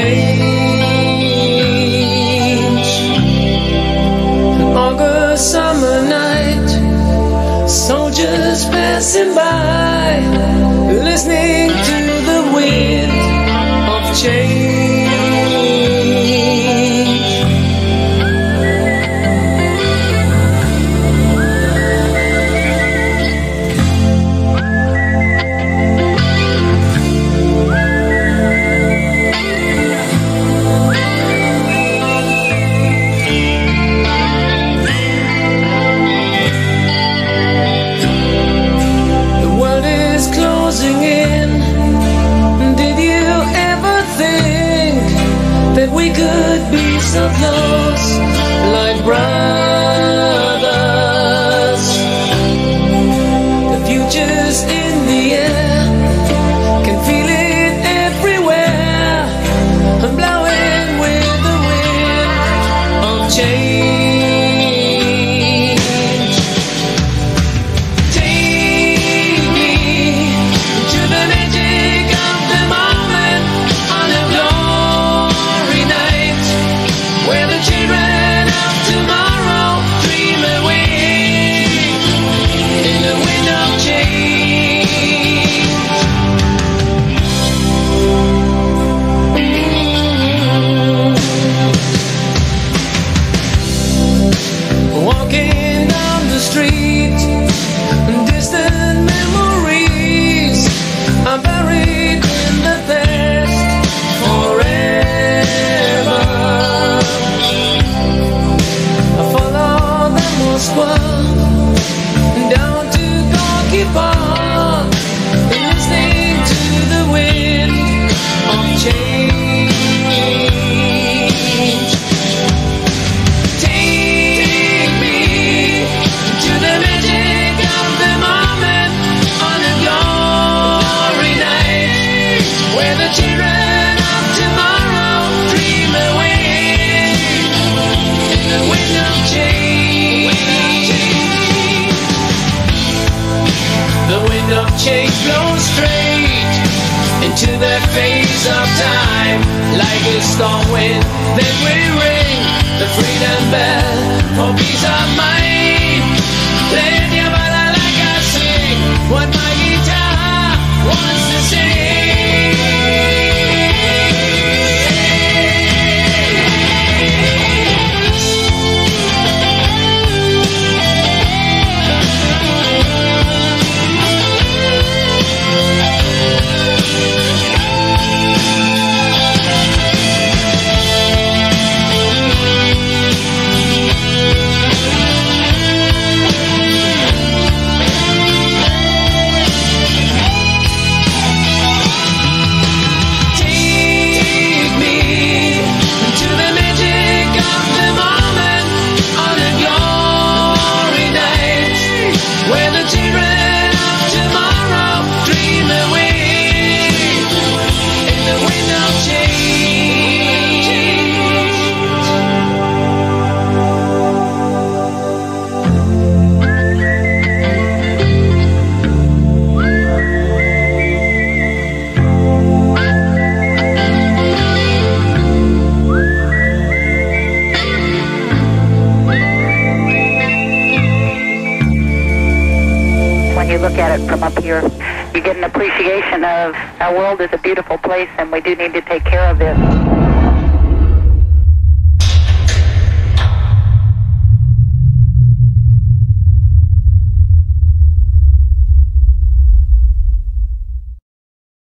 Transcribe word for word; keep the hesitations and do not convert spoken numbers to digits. change. An August summer night, soldiers passing by, listening to the wind of change. We could be so close, like brothers. The future's in the air, can feel it everywhere. I'm blowing with the wind of change. Take me to the magic of the moment on a glory night, where the children of tomorrow dream away in the wind of change. Walking down the street, distant memories are buried in the past forever. I follow the Moskva down to Gorky Park, listening to the wind of change. Take me to the magic of the moment on a glory night, where the children of tomorrow dream away in the wind of change. The wind of change blows straight into the face of time, like a storm wind that will ring the freedom bell for peace of mind. Play it, yeah, but I like I sing what my guitar wants to here. You get an appreciation of our world is a beautiful place, and we do need to take care of this.